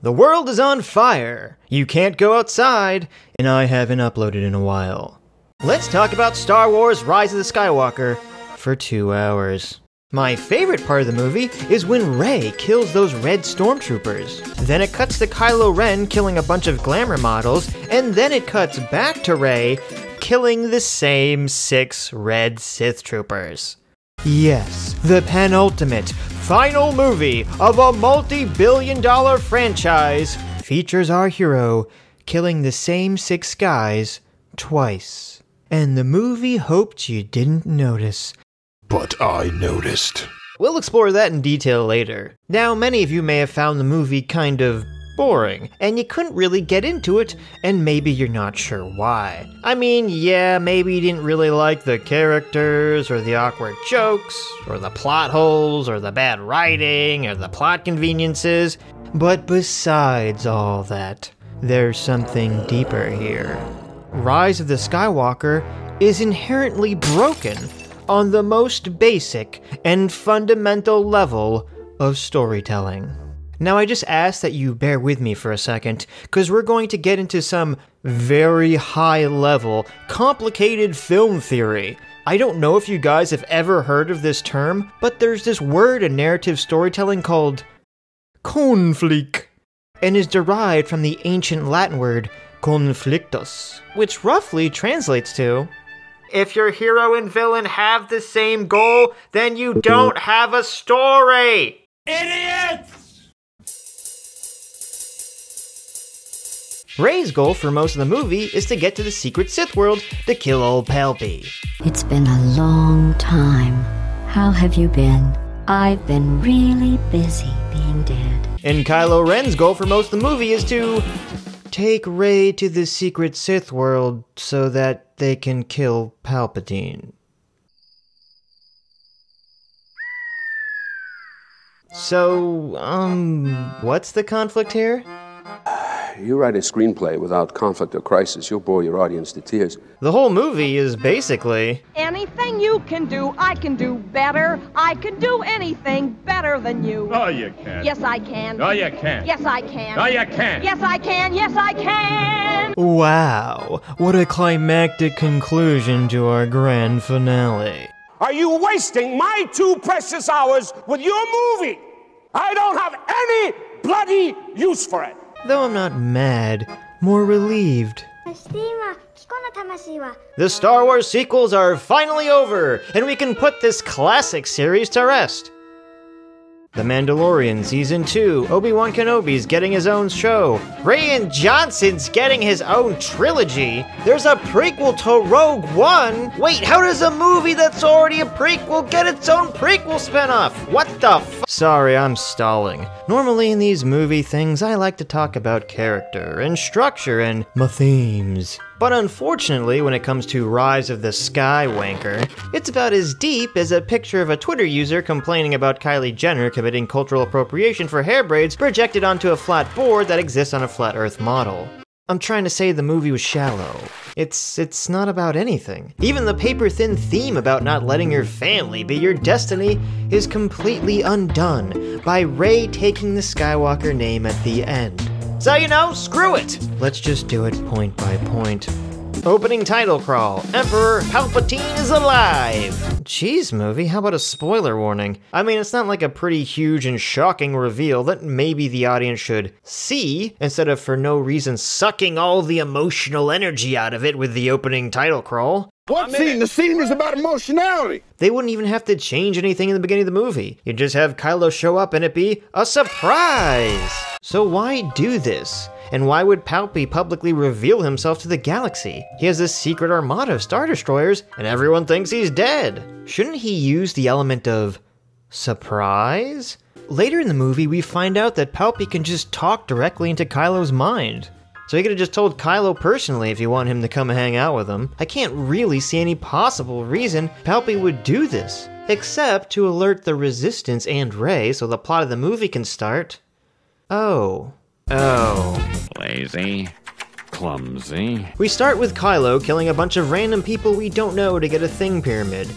The world is on fire, you can't go outside, and I haven't uploaded in a while. Let's talk about Star Wars Rise of the Skywalker for 2 hours. My favorite part of the movie is when Rey kills those red stormtroopers. Then it cuts to Kylo Ren killing a bunch of glamour models, and then it cuts back to Rey killing the same 6 red Sith troopers. Yes, the penultimate, final movie of a multi-billion-dollar franchise features our hero killing the same 6 guys twice. And the movie hoped you didn't notice. But I noticed. We'll explore that in detail later. Now, many of you may have found the movie kind of boring, and you couldn't really get into it, and maybe you're not sure why. I mean, yeah, maybe you didn't really like the characters, or the awkward jokes, or the plot holes, or the bad writing, or the plot conveniences, but besides all that, there's something deeper here. Rise of the Skywalker is inherently broken on the most basic and fundamental level of storytelling. Now, I just ask that you bear with me for a second, because we're going to get into some very high-level, complicated film theory. I don't know if you guys have ever heard of this term, but there's this word in narrative storytelling called conflict, and is derived from the ancient Latin word conflictus, which roughly translates to, if your hero and villain have the same goal, then you don't have a story! Idiots! Rey's goal for most of the movie is to get to the secret Sith world to kill old Palpy. It's been a long time. How have you been? I've been really busy being dead. And Kylo Ren's goal for most of the movie is to take Rey to the secret Sith world so that they can kill Palpatine. So, what's the conflict here? You write a screenplay without conflict or crisis, you'll bore your audience to tears. The whole movie is basically, anything you can do better. I can do anything better than you. Oh, you can. Yes, I can. Oh, you can. Yes, I can. Oh, you can. Yes, I can. Yes, I can. Wow, what a climactic conclusion to our grand finale. Are you wasting my 2 precious hours with your movie? I don't have any bloody use for it. Though I'm not mad, more relieved. The Star Wars sequels are finally over, and we can put this classic series to rest. The Mandalorian Season 2, Obi-Wan Kenobi's getting his own show, Rian Johnson's getting his own trilogy, there's a prequel to Rogue One! Wait, how does a movie that's already a prequel get its own prequel spinoff? What the f- Sorry, I'm stalling. Normally in these movie things, I like to talk about character and structure and my themes. But unfortunately, when it comes to Rise of the Skywalker, it's about as deep as a picture of a Twitter user complaining about Kylie Jenner committing cultural appropriation for hair braids projected onto a flat board that exists on a flat Earth model. I'm trying to say the movie was shallow. It's not about anything. Even the paper-thin theme about not letting your family be your destiny is completely undone by Rey taking the Skywalker name at the end. So, you know, screw it! Let's just do it point by point. Opening title crawl, Emperor Palpatine is alive! Jeez, movie, how about a spoiler warning? I mean, it's not like a pretty huge and shocking reveal that maybe the audience should see, instead of for no reason sucking all the emotional energy out of it with the opening title crawl. What scene? The scene is about emotionality! They wouldn't even have to change anything in the beginning of the movie. You'd just have Kylo show up and it'd be a surprise! So why do this? And why would Palpy publicly reveal himself to the galaxy? He has this secret armada of Star Destroyers, and everyone thinks he's dead! Shouldn't he use the element of surprise? Later in the movie, we find out that Palpy can just talk directly into Kylo's mind. So he could have just told Kylo personally if you want him to come hang out with him. I can't really see any possible reason Palpy would do this, except to alert the Resistance and Rey so the plot of the movie can start. Oh. Lazy. Clumsy. We start with Kylo killing a bunch of random people we don't know to get a thing pyramid.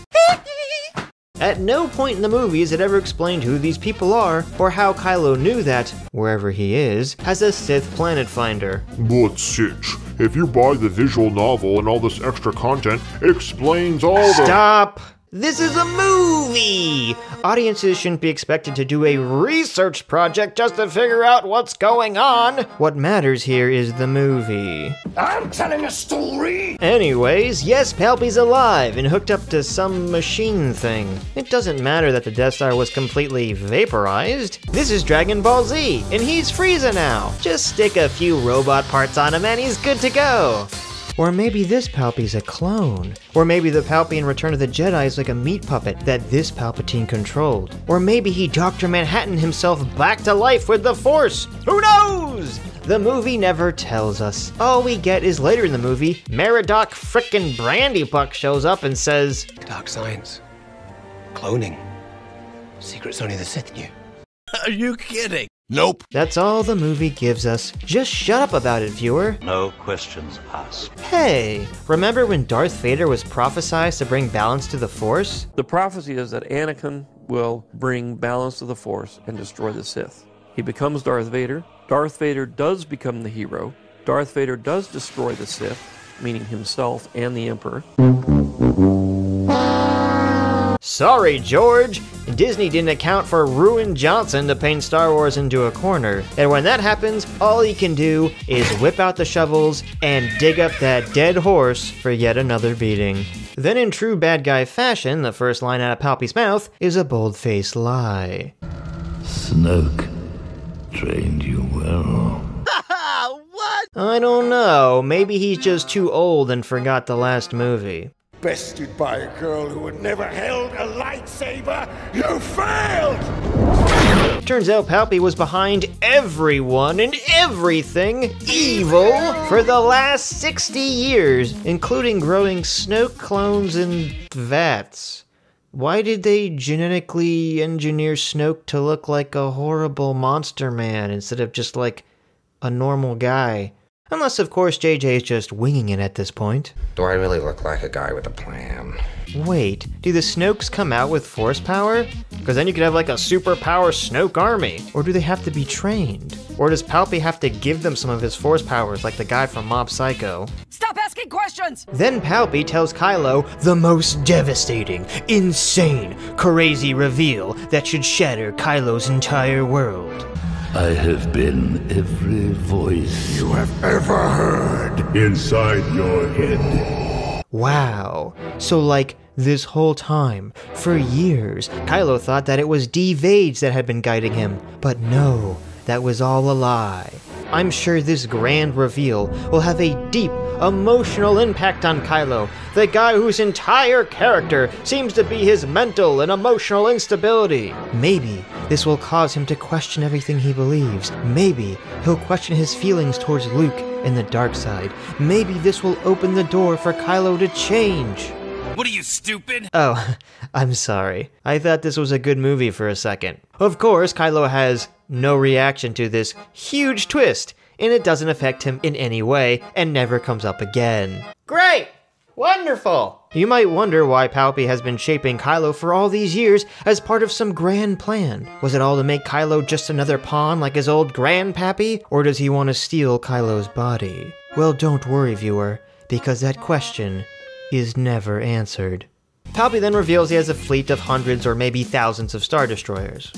At no point in the movie is it ever explained who these people are, or how Kylo knew that, wherever he is, has a Sith planet finder. But Sitch, if you buy the visual novel and all this extra content, it explains all the— Stop! This is a movie! Audiences shouldn't be expected to do a research project just to figure out what's going on! What matters here is the movie. I'm telling a story! Anyways, yes, Palpy's alive and hooked up to some machine thing. It doesn't matter that the Death Star was completely vaporized. This is Dragon Ball Z, and he's Frieza now! Just stick a few robot parts on him and he's good to go! Or maybe this Palpy's a clone. Or maybe the Palpy in Return of the Jedi is like a meat puppet that this Palpatine controlled. Or maybe he Dr. Manhattan himself back to life with the Force. Who knows? The movie never tells us. All we get is later in the movie, Maradoc frickin' Brandybuck shows up and says, "Dark science. Cloning. Secrets only the Sith knew." Are you kidding? Nope. That's all the movie gives us. Just shut up about it, viewer. No questions asked. Hey, remember when Darth Vader was prophesized to bring balance to the Force? The prophecy is that Anakin will bring balance to the Force and destroy the Sith. He becomes Darth Vader. Darth Vader does become the hero. Darth Vader does destroy the Sith, meaning himself and the Emperor. Sorry, George! Disney didn't account for Ruin Johnson to paint Star Wars into a corner. And when that happens, all you can do is whip out the shovels and dig up that dead horse for yet another beating. Then in true bad guy fashion, the first line out of Palpy's mouth is a bold-faced lie. Snoke trained you well. What? I don't know, maybe he's just too old and forgot the last movie. Bested by a girl who had never held a lightsaber, you failed! Turns out Palpy was behind everyone and everything evil for the last 60 years, including growing Snoke clones in vats. Why did they genetically engineer Snoke to look like a horrible monster man instead of just like a normal guy? Unless, of course, JJ is just winging it at this point. Do I really look like a guy with a plan? Wait, do the Snokes come out with Force power? Because then you could have like a superpower Snoke army. Or do they have to be trained? Or does Palpy have to give them some of his Force powers like the guy from Mob Psycho? Stop asking questions! Then Palpy tells Kylo the most devastating, insane, crazy reveal that should shatter Kylo's entire world. I have been every voice you have ever heard inside your head. Wow. So like, this whole time, for years, Kylo thought that it was D-Vades that had been guiding him. But no, that was all a lie. I'm sure this grand reveal will have a deep, emotional impact on Kylo, the guy whose entire character seems to be his mental and emotional instability. Maybe this will cause him to question everything he believes. Maybe he'll question his feelings towards Luke and the dark side. Maybe this will open the door for Kylo to change. What are you, stupid? Oh, I'm sorry. I thought this was a good movie for a second. Of course, Kylo has no reaction to this huge twist, and it doesn't affect him in any way, and never comes up again. Great! Wonderful! You might wonder why Palpy has been shaping Kylo for all these years as part of some grand plan. Was it all to make Kylo just another pawn like his old grandpappy, or does he want to steal Kylo's body? Well, don't worry, viewer, because that question is never answered. Palpy then reveals he has a fleet of hundreds or maybe thousands of Star Destroyers.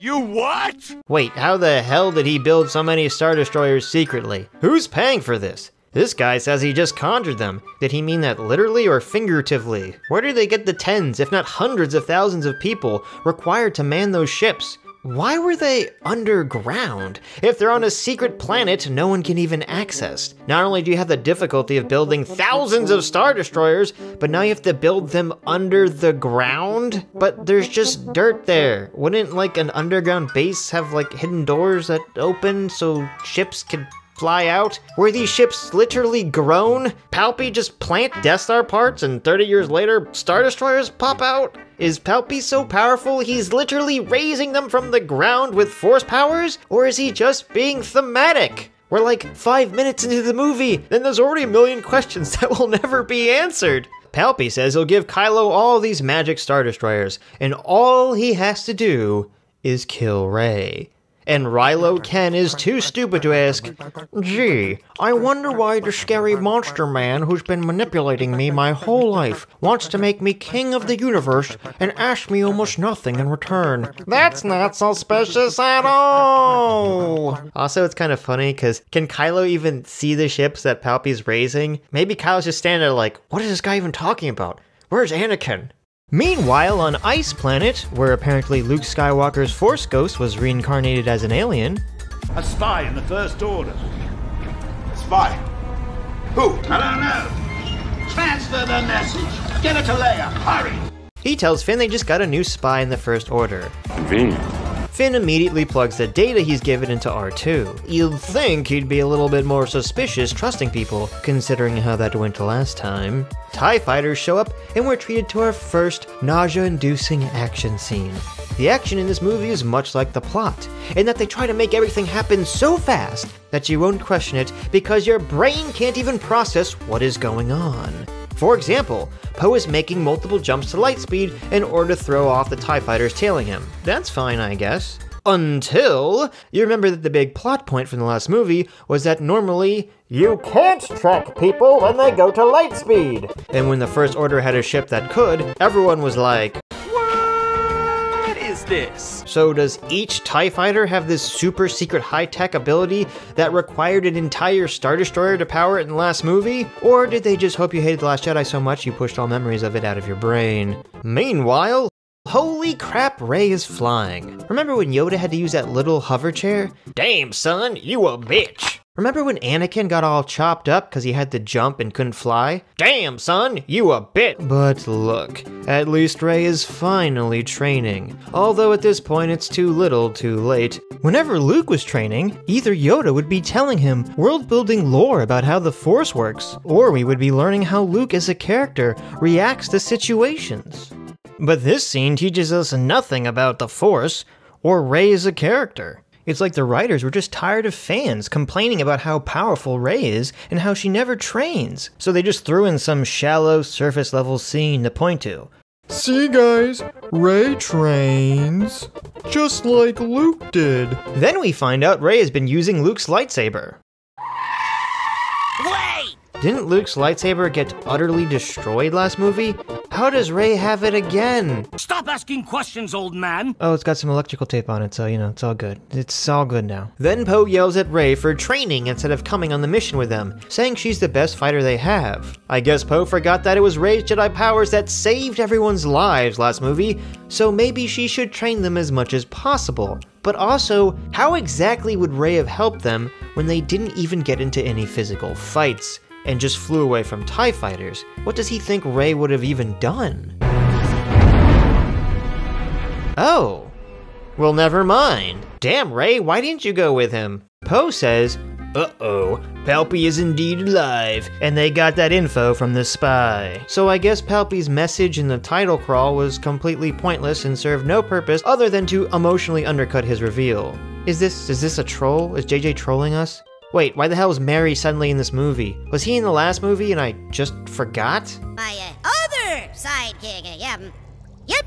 You what?! Wait, how the hell did he build so many Star Destroyers secretly? Who's paying for this? This guy says he just conjured them. Did he mean that literally or figuratively? Where do they get the tens, if not hundreds of thousands of people required to man those ships? Why were they underground? If they're on a secret planet no one can even access. Not only do you have the difficulty of building thousands of Star Destroyers, but now you have to build them under the ground? But there's just dirt there. Wouldn't like an underground base have like hidden doors that open so ships could fly out? Were these ships literally grown? Palpy just plant Death Star parts and 30 years later, Star Destroyers pop out? Is Palpy so powerful he's literally raising them from the ground with Force powers? Or is he just being thematic? We're like 5 minutes into the movie, and there's already a million questions that will never be answered. Palpy says he'll give Kylo all these magic Star Destroyers, and all he has to do is kill Rey. And Rilo Ken is too stupid to ask, gee, I wonder why the scary monster man who's been manipulating me my whole life wants to make me king of the universe and ask me almost nothing in return. That's not suspicious at all! Also, it's kind of funny, because can Kylo even see the ships that Palpy's raising? Maybe Kylo's just standing there like, what is this guy even talking about? Where's Anakin? Meanwhile, on Ice Planet, where apparently Luke Skywalker's Force Ghost was reincarnated as an alien... A spy in the First Order. A spy? Who? I don't know. Transfer the message. Get it to Leia. Hurry! He tells Finn they just got a new spy in the First Order. Convenient. Finn immediately plugs the data he's given into R2. You'd think he'd be a little bit more suspicious trusting people, considering how that went last time. TIE fighters show up, and we're treated to our first nausea-inducing action scene. The action in this movie is much like the plot, in that they try to make everything happen so fast that you won't question it because your brain can't even process what is going on. For example, Poe is making multiple jumps to light speed in order to throw off the TIE fighters tailing him. That's fine, I guess. Until you remember that the big plot point from the last movie was that normally you can't track people when they go to light speed. And when the First Order had a ship that could, everyone was like, what is this? So does each TIE fighter have this super secret high-tech ability that required an entire Star Destroyer to power it in the last movie? Or did they just hope you hated The Last Jedi so much you pushed all memories of it out of your brain? Meanwhile, holy crap, Rey is flying. Remember when Yoda had to use that little hover chair? Damn, son, you a bitch. Remember when Anakin got all chopped up because he had to jump and couldn't fly? Damn, son, you a bitch. But look, at least Rey is finally training. Although at this point, it's too little, too late. Whenever Luke was training, either Yoda would be telling him world-building lore about how the Force works, or we would be learning how Luke as a character reacts to situations. But this scene teaches us nothing about the Force, or Rey as a character. It's like the writers were just tired of fans complaining about how powerful Rey is and how she never trains, so they just threw in some shallow, surface-level scene to point to. See guys, Rey trains, just like Luke did. Then we find out Rey has been using Luke's lightsaber. Wait! Didn't Luke's lightsaber get utterly destroyed last movie? How does Rey have it again? Stop asking questions, old man! Oh, it's got some electrical tape on it, so, you know, it's all good. It's all good now. Then Poe yells at Rey for training instead of coming on the mission with them, saying she's the best fighter they have. I guess Poe forgot that it was Rey's Jedi powers that saved everyone's lives last movie, so maybe she should train them as much as possible. But also, how exactly would Rey have helped them when they didn't even get into any physical fights? And just flew away from TIE fighters. What does he think Rey would have even done? Oh. Well, never mind. Damn, Rey, why didn't you go with him? Poe says, uh-oh, Palpy is indeed alive, and they got that info from the spy. So I guess Palpy's message in the title crawl was completely pointless and served no purpose other than to emotionally undercut his reveal. Is this a troll? Is JJ trolling us? Wait, why the hell is Mary suddenly in this movie? Was he in the last movie and I just forgot? My other sidekick, yeah. Yep,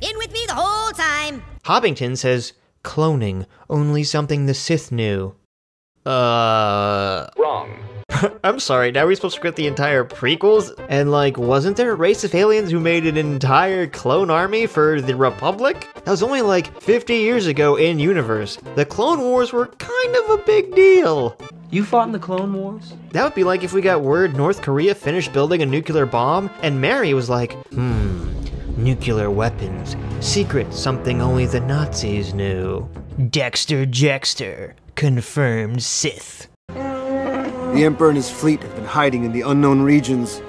been with me the whole time. Hobbington says, cloning, only something the Sith knew. Wrong. I'm sorry, now we're supposed to script the entire prequels? And like, wasn't there a race of aliens who made an entire clone army for the Republic? That was only like 50 years ago in universe. The Clone Wars were kind of a big deal. You fought in the Clone Wars? That would be like if we got word North Korea finished building a nuclear bomb and Mary was like, nuclear weapons, secret something only the Nazis knew. Dexter Jexter, confirmed Sith. The Emperor and his fleet have been hiding in the unknown regions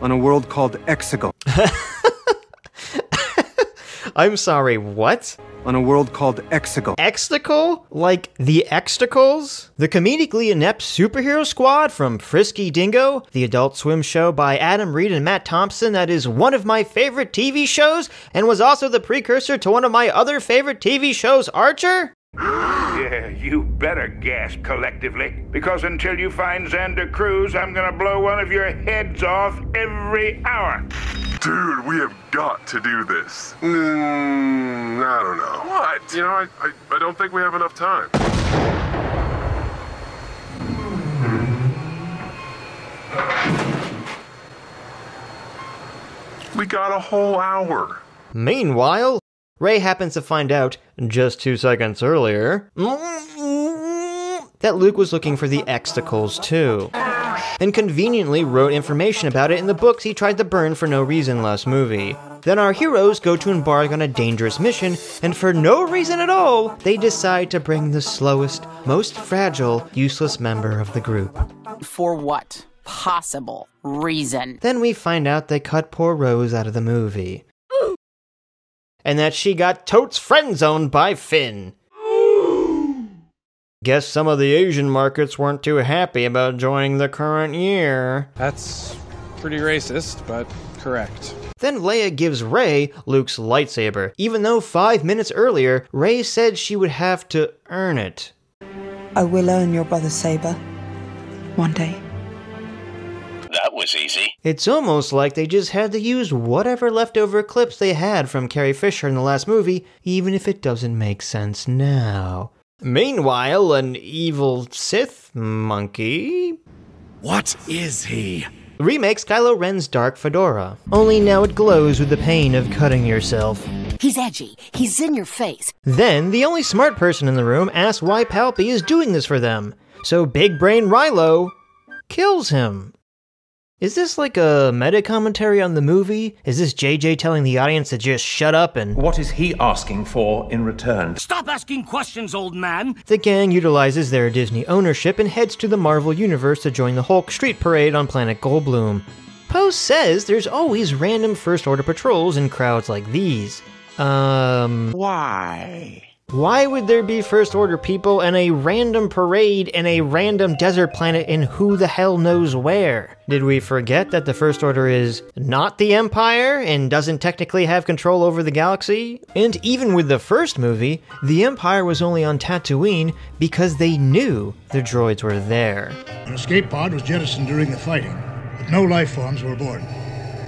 on a world called Exegol. I'm sorry, what? On a world called Exegol. Xtacles? Like the Xtacles? The comedically inept superhero squad from Frisky Dingo, the Adult Swim show by Adam Reed and Matt Thompson that is one of my favorite TV shows and was also the precursor to one of my other favorite TV shows, Archer? Yeah, you better gasp collectively, because until you find Xander Cruz, I'm gonna blow one of your heads off every hour. Dude, we have got to do this. I don't know. What? You know, I don't think we have enough time. We got a whole hour. Meanwhile, Rey happens to find out, just 2 seconds earlier, that Luke was looking for the Xtacles too, and conveniently wrote information about it in the books he tried to burn for no reason last movie. Then our heroes go to embark on a dangerous mission, and for no reason at all, they decide to bring the slowest, most fragile, useless member of the group. For what possible reason? Then we find out they cut poor Rose out of the movie. And that she got totes friend-zoned by Finn. Guess some of the Asian markets weren't too happy about joining the current year. That's pretty racist, but correct. Then Leia gives Rey Luke's lightsaber, even though 5 minutes earlier, Rey said she would have to earn it. I will earn your brother's saber. One day. That was easy. It's almost like they just had to use whatever leftover clips they had from Carrie Fisher in the last movie, even if it doesn't make sense now. Meanwhile, an evil Sith monkey... What is he? Remakes Kylo Ren's dark fedora, only now it glows with the pain of cutting yourself. He's edgy. He's in your face. Then, the only smart person in the room asks why Palpy is doing this for them, so Big Brain Rilo kills him. Is this like a meta-commentary on the movie? Is this JJ telling the audience to just shut up and... What is he asking for in return? Stop asking questions, old man! The gang utilizes their Disney ownership and heads to the Marvel Universe to join the Hulk street parade on Planet Goldblum. Poe says there's always random First Order patrols in crowds like these. Why? Why would there be First Order people and a random parade in a random desert planet in who the hell knows where? Did we forget that the First Order is not the Empire and doesn't technically have control over the galaxy? And even with the first movie, the Empire was only on Tatooine because they knew the droids were there. An escape pod was jettisoned during the fighting, but no life forms were aboard.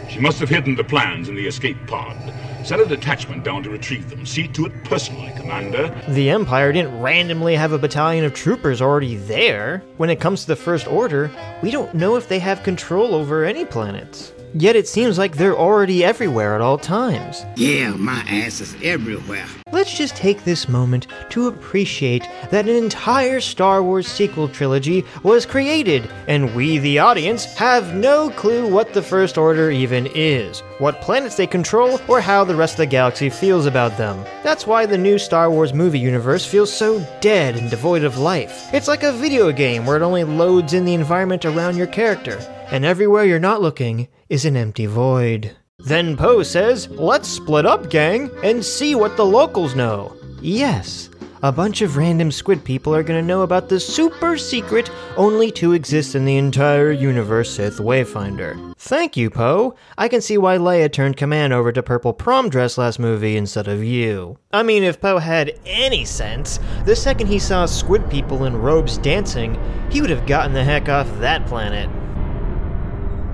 She must have hidden the plans in the escape pod. Send a detachment down to retrieve them. See to it personally, Commander. The Empire didn't randomly have a battalion of troopers already there. When it comes to the First Order, we don't know if they have control over any planets. Yet it seems like they're already everywhere at all times. Yeah, my ass is everywhere. Let's just take this moment to appreciate that an entire Star Wars sequel trilogy was created, and we, the audience, have no clue what the First Order even is, what planets they control, or how the rest of the galaxy feels about them. That's why the new Star Wars movie universe feels so dead and devoid of life. It's like a video game where it only loads in the environment around your character, and everywhere you're not looking is an empty void. Then Poe says, let's split up, gang, and see what the locals know. Yes, a bunch of random squid people are gonna know about the super secret only to exist in the entire universe Sith Wayfinder. Thank you, Poe. I can see why Leia turned command over to purple prom dress last movie instead of you. I mean, if Poe had any sense, the second he saw squid people in robes dancing, he would have gotten the heck off that planet.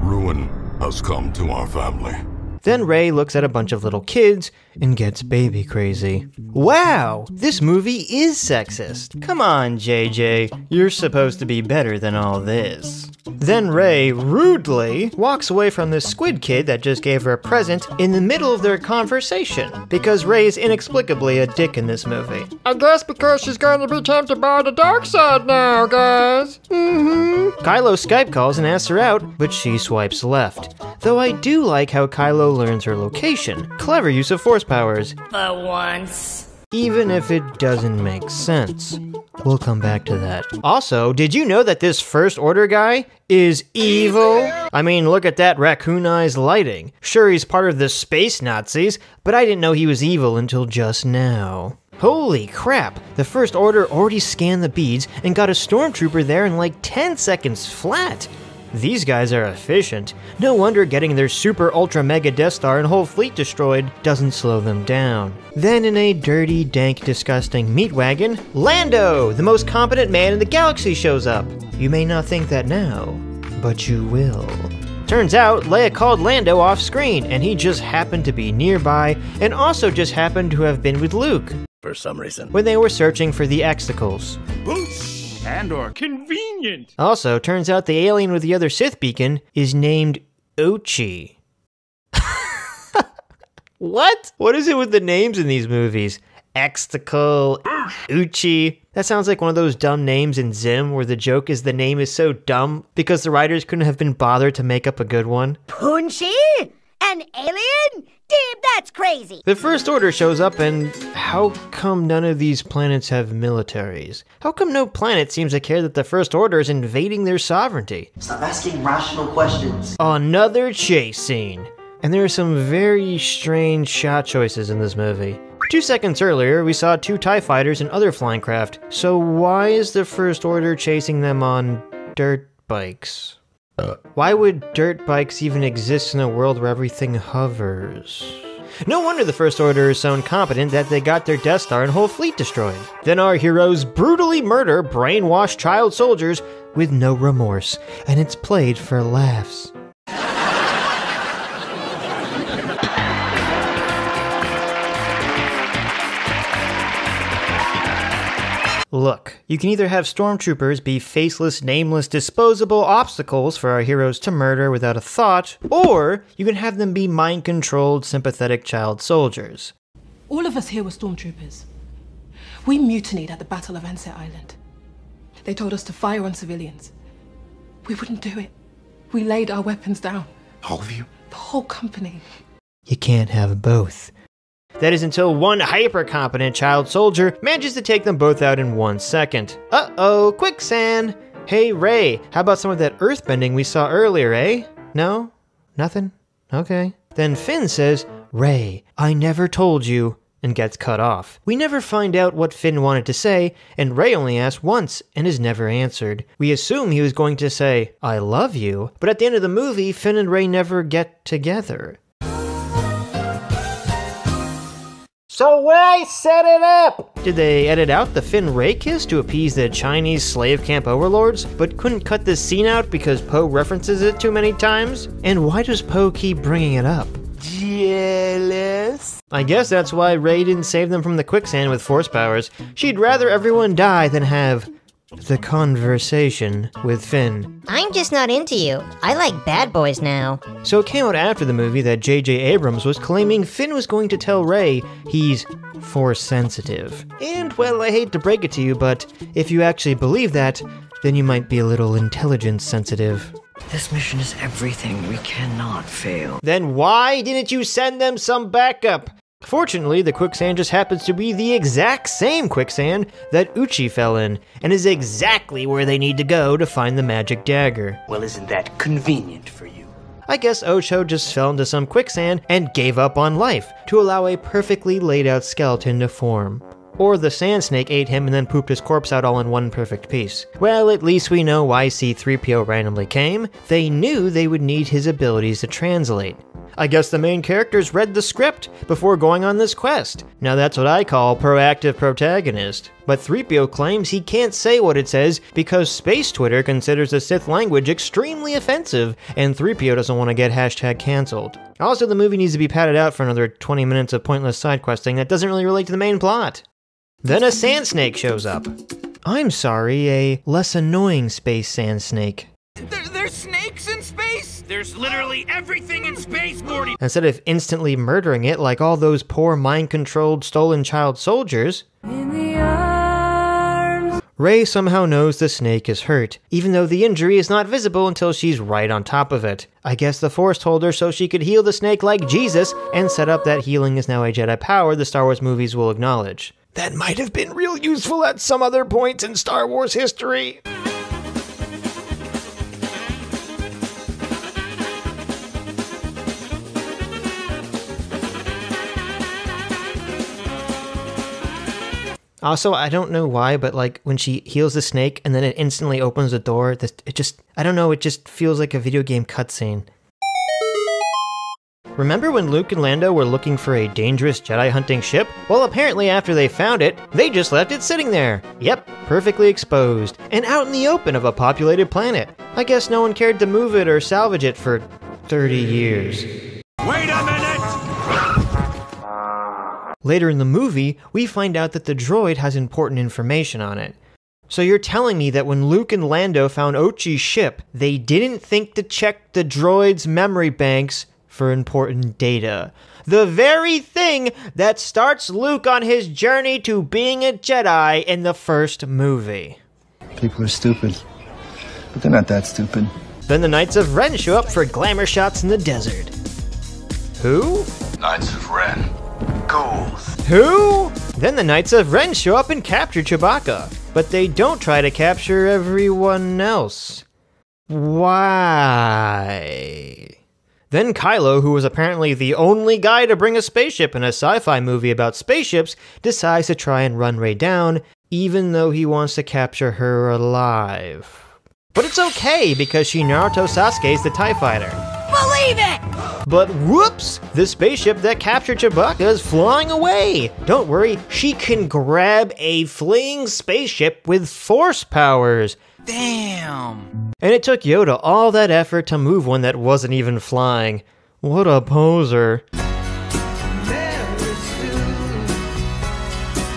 Ruin has come to our family. Then Rey looks at a bunch of little kids and gets baby crazy. Wow, this movie is sexist. Come on, JJ, you're supposed to be better than all this. Then Rey rudely walks away from this squid kid that just gave her a present in the middle of their conversation, because Rey is inexplicably a dick in this movie. And that's because she's gonna be tempted by the dark side now, guys. Kylo Skype calls and asks her out, but she swipes left. Though I do like how Kylo learns her location. Clever use of force powers. For once. Even if it doesn't make sense. We'll come back to that. Also, did you know that this First Order guy is evil? I mean, look at that raccoon eyes lighting. Sure, he's part of the space Nazis, but I didn't know he was evil until just now. Holy crap, the First Order already scanned the beads and got a stormtrooper there in like 10 seconds flat. These guys are efficient. No wonder getting their super ultra mega Death Star and whole fleet destroyed doesn't slow them down. Then in a dirty, dank, disgusting meat wagon, Lando, the most competent man in the galaxy, shows up. You may not think that now, but you will. Turns out, Leia called Lando off screen, and he just happened to be nearby, and also just happened to have been with Luke. For some reason. When they were searching for the Xtacles. Oops, and/or convenient! Also, turns out the alien with the other Sith beacon is named Ochi. What? What is it with the names in these movies? Xtacle, Ochi. That sounds like one of those dumb names in Zim where the joke is the name is so dumb because the writers couldn't have been bothered to make up a good one. Punchy? An alien? Damn, that's crazy! The First Order shows up and how come none of these planets have militaries? How come no planet seems to care that the First Order is invading their sovereignty? Stop asking rational questions. Another chase scene. And there are some very strange shot choices in this movie. 2 seconds earlier, we saw 2 TIE fighters and other flying craft, so why is the First Order chasing them on dirt bikes? Why would dirt bikes even exist in a world where everything hovers? No wonder the First Order is so incompetent that they got their Death Star and whole fleet destroyed. Then our heroes brutally murder brainwashed child soldiers with no remorse, and it's played for laughs. Look, you can either have stormtroopers be faceless, nameless, disposable obstacles for our heroes to murder without a thought, or you can have them be mind-controlled, sympathetic child soldiers. All of us here were stormtroopers. We mutinied at the Battle of Anset Island. They told us to fire on civilians. We wouldn't do it. We laid our weapons down. All of you? The whole company. You can't have both. That is until one hyper-competent child soldier manages to take them both out in 1 second. Uh-oh, quicksand! Hey, Rey, how about some of that earthbending we saw earlier, eh? No? Nothing? Okay. Then Finn says, "Rey, I never told you," and gets cut off. We never find out what Finn wanted to say, and Rey only asked once and is never answered. We assume he was going to say, "I love you," but at the end of the movie, Finn and Rey never get together. So Rey set it up! Did they edit out the Finn Rey kiss to appease the Chinese slave camp overlords, but couldn't cut this scene out because Poe references it too many times? And why does Poe keep bringing it up? Jealous? I guess that's why Rey didn't save them from the quicksand with Force powers. She'd rather everyone die than have the conversation with Finn. I'm just not into you. I like bad boys now. So it came out after the movie that J.J. Abrams was claiming Finn was going to tell Rey he's Force sensitive. And, well, I hate to break it to you, but if you actually believe that, then you might be a little intelligence sensitive. This mission is everything. We cannot fail. Then why didn't you send them some backup? Fortunately, the quicksand just happens to be the exact same quicksand that Ochi fell in, and is exactly where they need to go to find the magic dagger. Well, isn't that convenient for you? I guess Ocho just fell into some quicksand and gave up on life to allow a perfectly laid out skeleton to form. Or the Sand Snake ate him and then pooped his corpse out all in one perfect piece. Well, at least we know why C-3PO randomly came. They knew they would need his abilities to translate. I guess the main characters read the script before going on this quest. Now that's what I call proactive protagonist. But 3PO claims he can't say what it says because Space Twitter considers the Sith language extremely offensive, and 3PO doesn't want to get hashtag cancelled. Also, the movie needs to be padded out for another 20 minutes of pointless side questing that doesn't really relate to the main plot. Then a sand snake shows up. I'm sorry, a less annoying space sand snake. There's snakes in space? There's literally everything in space, Morty! Instead of instantly murdering it like all those poor mind-controlled stolen child soldiers, Rey somehow knows the snake is hurt, even though the injury is not visible until she's right on top of it. I guess the Force told her so she could heal the snake like Jesus and set up that healing is now a Jedi power the Star Wars movies will acknowledge. That might have been real useful at some other points in Star Wars history. Also, I don't know why, but like when she heals the snake and then it instantly opens the door, it just, I don't know, it just feels like a video game cutscene. Remember when Luke and Lando were looking for a dangerous Jedi hunting ship? Well, apparently after they found it, they just left it sitting there. Yep, perfectly exposed and out in the open of a populated planet. I guess no one cared to move it or salvage it for 30 years. Wait a minute! Later in the movie, we find out that the droid has important information on it. So you're telling me that when Luke and Lando found Ochi's ship, they didn't think to check the droid's memory banks for important data. The very thing that starts Luke on his journey to being a Jedi in the first movie. People are stupid, but they're not that stupid. Then the Knights of Ren show up for glamour shots in the desert. Who? Knights of Ren. Who? Then the Knights of Ren show up and capture Chewbacca, but they don't try to capture everyone else. Why? Then Kylo, who was apparently the only guy to bring a spaceship in a sci-fi movie about spaceships, decides to try and run Rey down, even though he wants to capture her alive. But it's okay, because she Naruto Sasuke's the TIE fighter. Believe it! But whoops! The spaceship that captured Chewbacca is flying away! Don't worry, she can grab a fleeing spaceship with Force powers! Damn! And it took Yoda all that effort to move one that wasn't even flying. What a poser.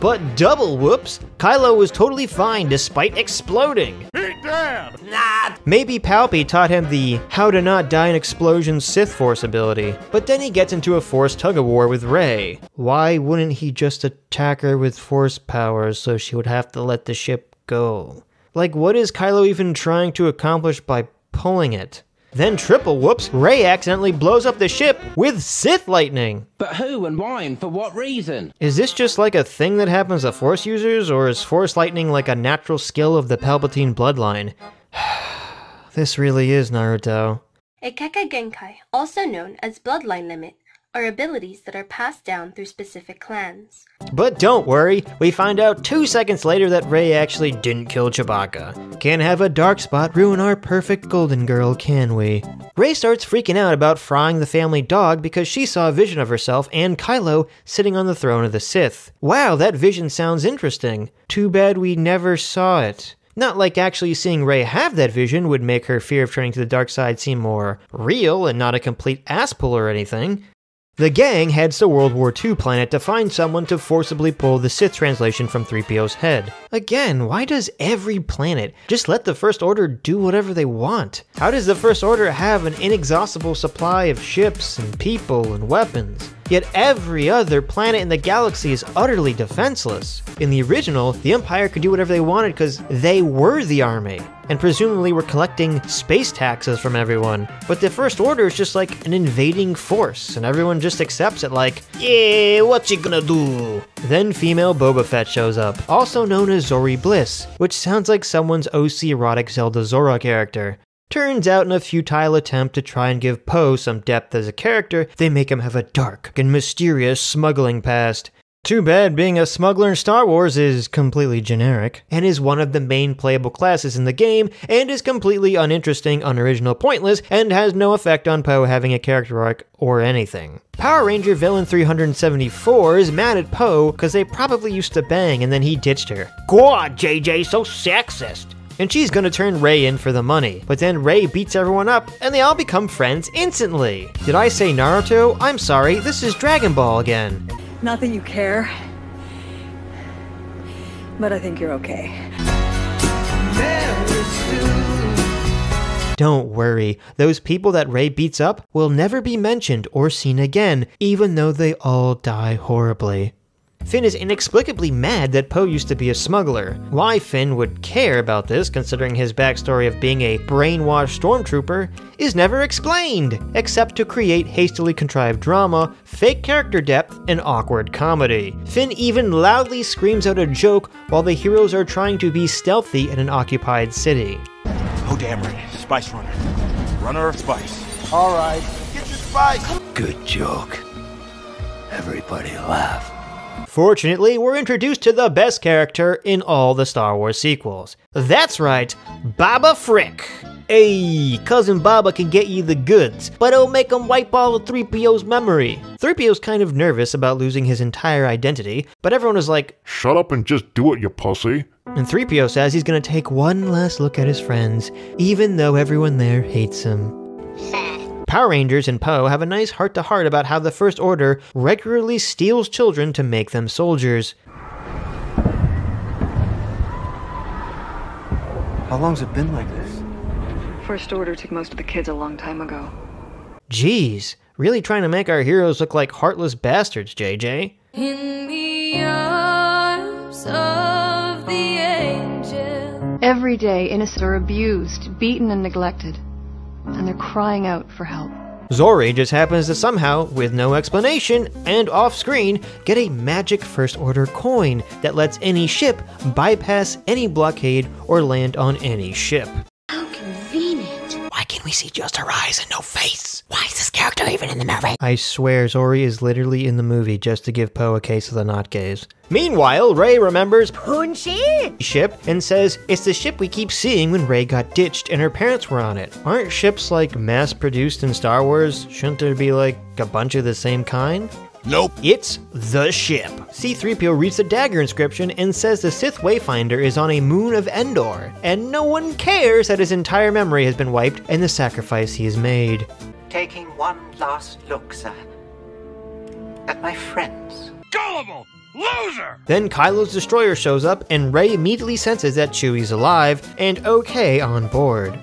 But double whoops, Kylo was totally fine despite exploding. He dead! Nah! Maybe Palpy taught him the how to not die in explosion Sith Force ability, but then he gets into a Force tug-of-war with Rey. Why wouldn't he just attack her with Force powers so she would have to let the ship go? Like, what is Kylo even trying to accomplish by pulling it? Then triple whoops, Rey accidentally blows up the ship with Sith lightning. But who and why and for what reason? Is this just like a thing that happens to Force users, or is Force lightning like a natural skill of the Palpatine bloodline? This really is Naruto. Ekeka Genkai, also known as bloodline limit, are abilities that are passed down through specific clans. But don't worry, we find out 2 seconds later that Rey actually didn't kill Chewbacca. Can't have a dark spot ruin our perfect golden girl, can we? Rey starts freaking out about frying the family dog because she saw a vision of herself and Kylo sitting on the throne of the Sith. Wow, that vision sounds interesting. Too bad we never saw it. Not like actually seeing Rey have that vision would make her fear of turning to the dark side seem more real and not a complete asspull or anything. The gang heads to World War II planet to find someone to forcibly pull the Sith translation from 3PO's head. Again, why does every planet just let the First Order do whatever they want? How does the First Order have an inexhaustible supply of ships and people and weapons? Yet every other planet in the galaxy is utterly defenseless. In the original, the Empire could do whatever they wanted because they were the army, and presumably were collecting space taxes from everyone. But the First Order is just like an invading force, and everyone just accepts it like, yeah, what you gonna do? Then female Boba Fett shows up, also known as Zorii Bliss, which sounds like someone's OC erotic Zelda Zora character. Turns out in a futile attempt to try and give Poe some depth as a character, they make him have a dark and mysterious smuggling past. Too bad being a smuggler in Star Wars is completely generic, and is one of the main playable classes in the game, and is completely uninteresting, unoriginal, pointless, and has no effect on Poe having a character arc or anything. Power Ranger villain 374 is mad at Poe because they probably used to bang and then he ditched her. God, JJ, so sexist! And she's gonna turn Rey in for the money. But then Rey beats everyone up, and they all become friends instantly. Did I say Naruto? I'm sorry, this is Dragon Ball again. Not that you care, but I think you're okay. Don't worry, those people that Rey beats up will never be mentioned or seen again, even though they all die horribly. Finn is inexplicably mad that Poe used to be a smuggler. Why Finn would care about this, considering his backstory of being a brainwashed stormtrooper, is never explained, except to create hastily contrived drama, fake character depth, and awkward comedy. Finn even loudly screams out a joke while the heroes are trying to be stealthy in an occupied city. Oh damn right, Spice Runner. Runner of Spice. Alright, get your spice! Good joke. Everybody laugh. Fortunately, we're introduced to the best character in all the Star Wars sequels. That's right, Boba Frick. Ayy, Cousin Boba can get you the goods, but it'll make him wipe all of 3PO's memory. 3PO's kind of nervous about losing his entire identity, but everyone is like, "Shut up and just do it, you pussy." And 3PO says he's gonna take one last look at his friends, even though everyone there hates him. Power Rangers and Poe have a nice heart-to-heart about how the First Order regularly steals children to make them soldiers. How long's it been like this? First Order took most of the kids a long time ago. Jeez, really trying to make our heroes look like heartless bastards, J.J. In the arms of the angel. Every day, innocent are abused, beaten, and neglected. And they're crying out for help. Zorii just happens to somehow, with no explanation and off-screen, get a magic First Order coin that lets any ship bypass any blockade or land on any ship. How convenient. Why can't we see just her eyes and no face? Why is this character even in the movie? I swear Zorii is literally in the movie just to give Poe a case of the not gaze. Meanwhile, Rey remembers Poonshi ship and says it's the ship we keep seeing when Rey got ditched and her parents were on it. Aren't ships like mass-produced in Star Wars? Shouldn't there be like a bunch of the same kind? Nope. It's the ship. C-3PO reads the dagger inscription and says the Sith Wayfinder is on a moon of Endor, and no one cares that his entire memory has been wiped and the sacrifice he has made. Taking one last look, sir, at my friends. Gullible! Loser! Then Kylo's destroyer shows up, and Rey immediately senses that Chewie's alive and okay on board.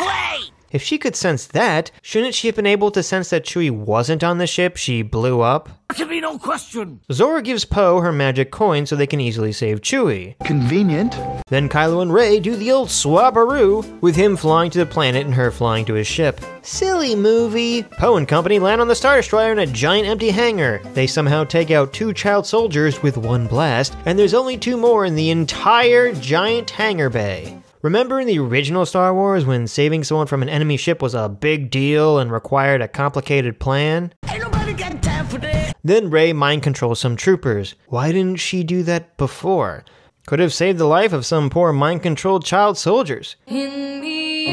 Wait! If she could sense that, shouldn't she have been able to sense that Chewie wasn't on the ship she blew up? There can be no question! Zora gives Poe her magic coin so they can easily save Chewie. Convenient. Then Kylo and Rey do the old swabberoo, with him flying to the planet and her flying to his ship. Silly movie. Poe and company land on the Star Destroyer in a giant empty hangar. They somehow take out 2 child soldiers with one blast, and there's only 2 more in the entire giant hangar bay. Remember in the original Star Wars when saving someone from an enemy ship was a big deal and required a complicated plan? Ain't nobody got time for that! Then Rey mind controls some troopers. Why didn't she do that before? Could have saved the life of some poor mind-controlled child soldiers. In the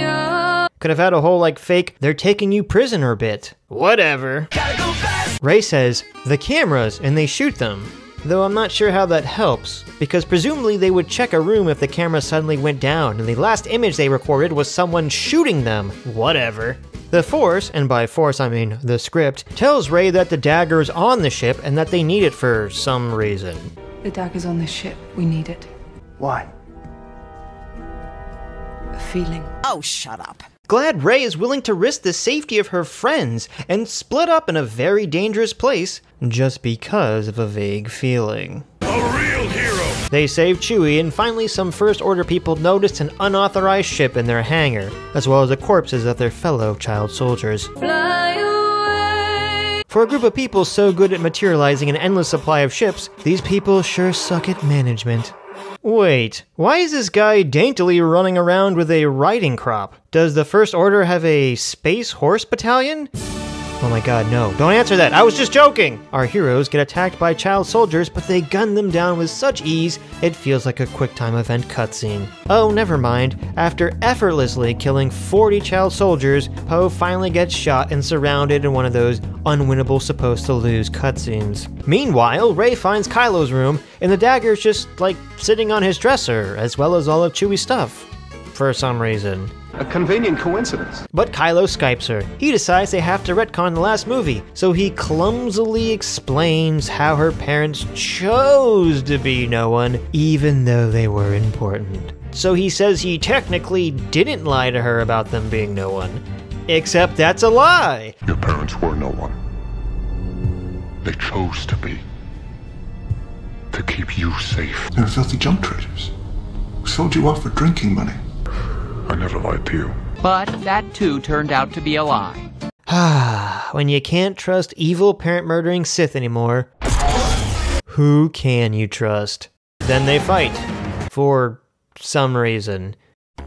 could have had a whole like fake, they're taking you prisoner bit. Whatever. Gotta go fast. Rey says, the cameras, and they shoot them. Though I'm not sure how that helps, because presumably they would check a room if the camera suddenly went down, and the last image they recorded was someone shooting them. Whatever. The Force, and by Force I mean the script, tells Rey that the dagger's on the ship and that they need it for some reason. The dagger's on the ship. We need it. Why? A feeling. Oh, shut up. Glad Rey is willing to risk the safety of her friends and split up in a very dangerous place just because of a vague feeling. A real hero! They save Chewie, and finally some First Order people noticed an unauthorized ship in their hangar, as well as the corpses of their fellow child soldiers. Fly away. For a group of people so good at materializing an endless supply of ships, these people sure suck at management. Wait, why is this guy daintily running around with a riding crop? Does the First Order have a space horse battalion? Oh my god, no. Don't answer that, I was just joking! Our heroes get attacked by child soldiers, but they gun them down with such ease, it feels like a QuickTime event cutscene. Oh, never mind. After effortlessly killing 40 child soldiers, Poe finally gets shot and surrounded in one of those unwinnable supposed-to-lose cutscenes. Meanwhile, Rey finds Kylo's room, and the dagger's just, like, sitting on his dresser, as well as all of Chewie's stuff. For some reason. A convenient coincidence. But Kylo Skypes her. He decides they have to retcon the last movie, so he clumsily explains how her parents chose to be no one, even though they were important. So he says he technically didn't lie to her about them being no one. Except that's a lie! Your parents were no one. They chose to be. To keep you safe. They were filthy junk traders. Who sold you off for drinking money. I never lied to you. But that too turned out to be a lie. When you can't trust evil parent-murdering Sith anymore, who can you trust? Then they fight. For some reason.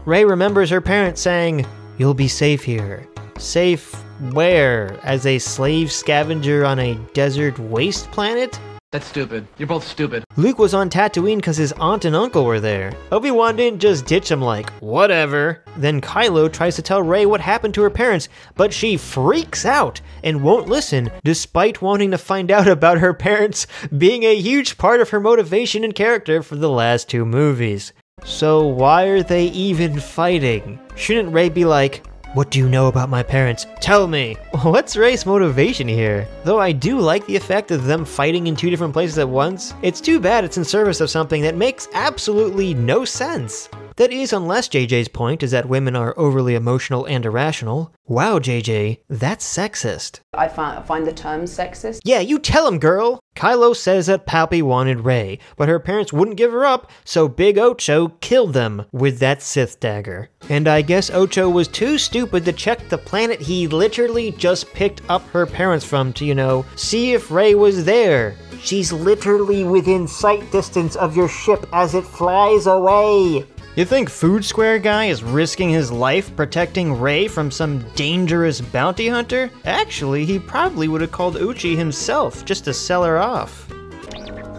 Rey remembers her parents saying, "You'll be safe here." Safe Where? As a slave scavenger on a desert waste planet? That's stupid. You're both stupid. Luke was on Tatooine because his aunt and uncle were there. Obi-Wan didn't just ditch him like, whatever. Then Kylo tries to tell Rey what happened to her parents, but she freaks out and won't listen, despite wanting to find out about her parents being a huge part of her motivation and character for the last two movies. So why are they even fighting? Shouldn't Rey be like, what do you know about my parents? Tell me! What's Rey's motivation here? Though I do like the effect of them fighting in two different places at once, it's too bad it's in service of something that makes absolutely no sense. That is, unless JJ's point is that women are overly emotional and irrational. Wow, JJ, that's sexist. I find the term sexist. Yeah, you tell him, girl! Kylo says that Palpy wanted Rey, but her parents wouldn't give her up, so Big Ocho killed them with that Sith dagger. And I guess Ocho was too stupid to check the planet he literally just picked up her parents from to, you know, see if Rey was there. She's literally within sight distance of your ship as it flies away. You think Food Square Guy is risking his life protecting Rey from some dangerous bounty hunter? Actually, he probably would have called Ochi himself just to sell her off.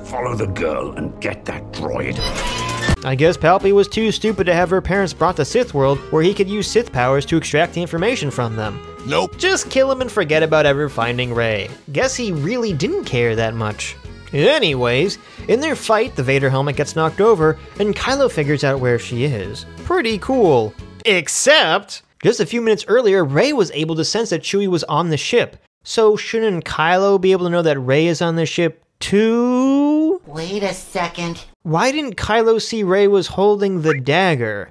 Follow the girl and get that droid. I guess Palpy was too stupid to have her parents brought to Sith World where he could use Sith powers to extract the information from them. Nope. Just kill him and forget about ever finding Rey. Guess he really didn't care that much. Anyways, in their fight, the Vader helmet gets knocked over, and Kylo figures out where she is. Pretty cool. Except, just a few minutes earlier, Rey was able to sense that Chewie was on the ship. So shouldn't Kylo be able to know that Rey is on the ship too? Wait a second. Why didn't Kylo see Rey was holding the dagger?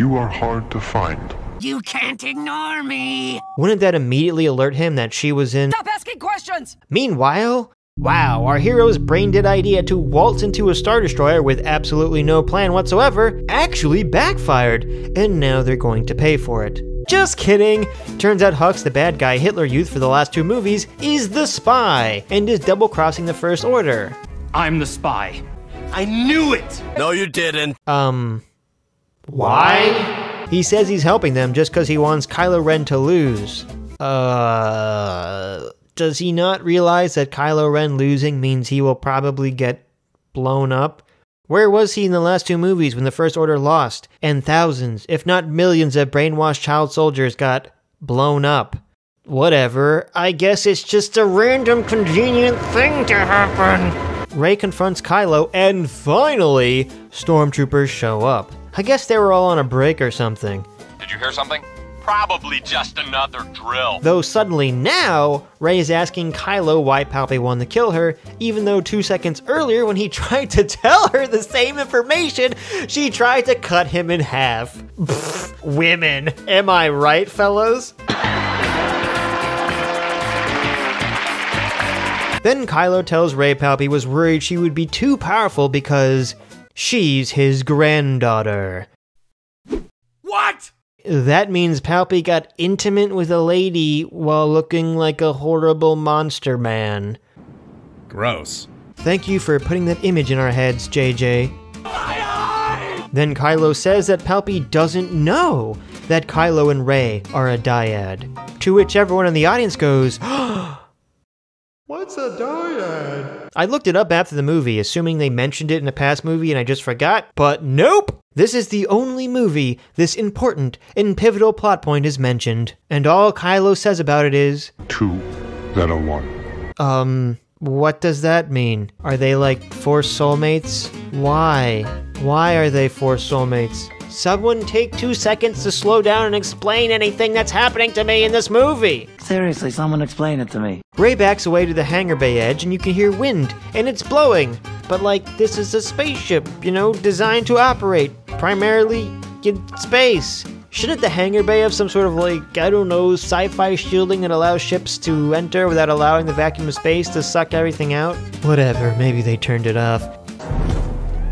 You are hard to find. You can't ignore me! Wouldn't that immediately alert him that she was in— Stop asking questions! Meanwhile, wow, our hero's brain-dead idea to waltz into a Star Destroyer with absolutely no plan whatsoever actually backfired, and now they're going to pay for it. Just kidding! Turns out Hux, the bad guy Hitler Youth for the last two movies, is the spy, and is double-crossing the First Order. I'm the spy. I knew it! No, you didn't. Why? He says he's helping them just because he wants Kylo Ren to lose. Does he not realize that Kylo Ren losing means he will probably get blown up? Where was he in the last two movies when the First Order lost, and thousands, if not millions of brainwashed child soldiers got blown up? Whatever, I guess it's just a random convenient thing to happen. Rey confronts Kylo, and finally, stormtroopers show up. I guess they were all on a break or something. Did you hear something? Probably just another drill. Though suddenly now, Rey is asking Kylo why Palpy wanted to kill her, even though 2 seconds earlier when he tried to tell her the same information, she tried to cut him in half. Pfft, women. Am I right, fellows? Then Kylo tells Rey Palpy was worried she would be too powerful because she's his granddaughter. What? That means Palpy got intimate with a lady while looking like a horrible monster man. Gross. Thank you for putting that image in our heads, JJ. My eye! Then Kylo says that Palpy doesn't know that Kylo and Rey are a dyad. To which everyone in the audience goes, what's a dyad? I looked it up after the movie, assuming they mentioned it in a past movie and I just forgot, but nope! This is the only movie this important and pivotal plot point is mentioned, and all Kylo says about it is... two, then a one. What does that mean? Are they like Force soulmates? Why? Why are they Force soulmates? Someone take 2 seconds to slow down and explain anything that's happening to me in this movie! Seriously, someone explain it to me. Rey backs away to the hangar bay edge and you can hear wind, and it's blowing. But like, this is a spaceship, you know, designed to operate primarily in space. Shouldn't the hangar bay have some sort of like, I don't know, sci-fi shielding that allows ships to enter without allowing the vacuum of space to suck everything out? Whatever, maybe they turned it off.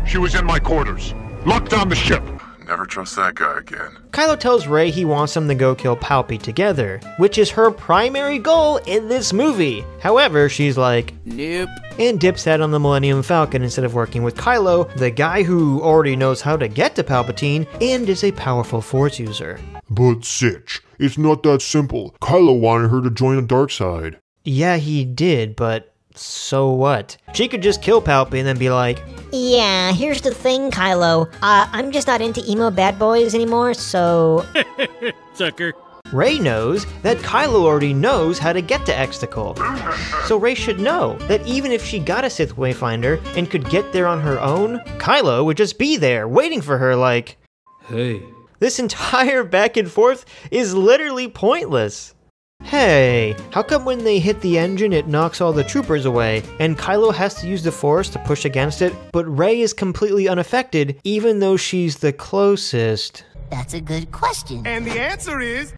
She was in my quarters. Lock down the ship. Never trust that guy again. Kylo tells Rey he wants them to go kill Palpy together, which is her primary goal in this movie. However, she's like, nope, and dips head on the Millennium Falcon instead of working with Kylo, the guy who already knows how to get to Palpatine and is a powerful Force user. But Sitch, it's not that simple. Kylo wanted her to join the dark side. Yeah, he did, but so what? She could just kill Palpy and then be like, yeah, here's the thing, Kylo. I'm just not into emo bad boys anymore, so... Sucker. Rey knows that Kylo already knows how to get to Exegol. So Rey should know that even if she got a Sith Wayfinder and could get there on her own, Kylo would just be there waiting for her like, hey. This entire back and forth is literally pointless. Hey, how come when they hit the engine it knocks all the troopers away, and Kylo has to use the Force to push against it, but Rey is completely unaffected even though she's the closest? That's a good question. And the answer is...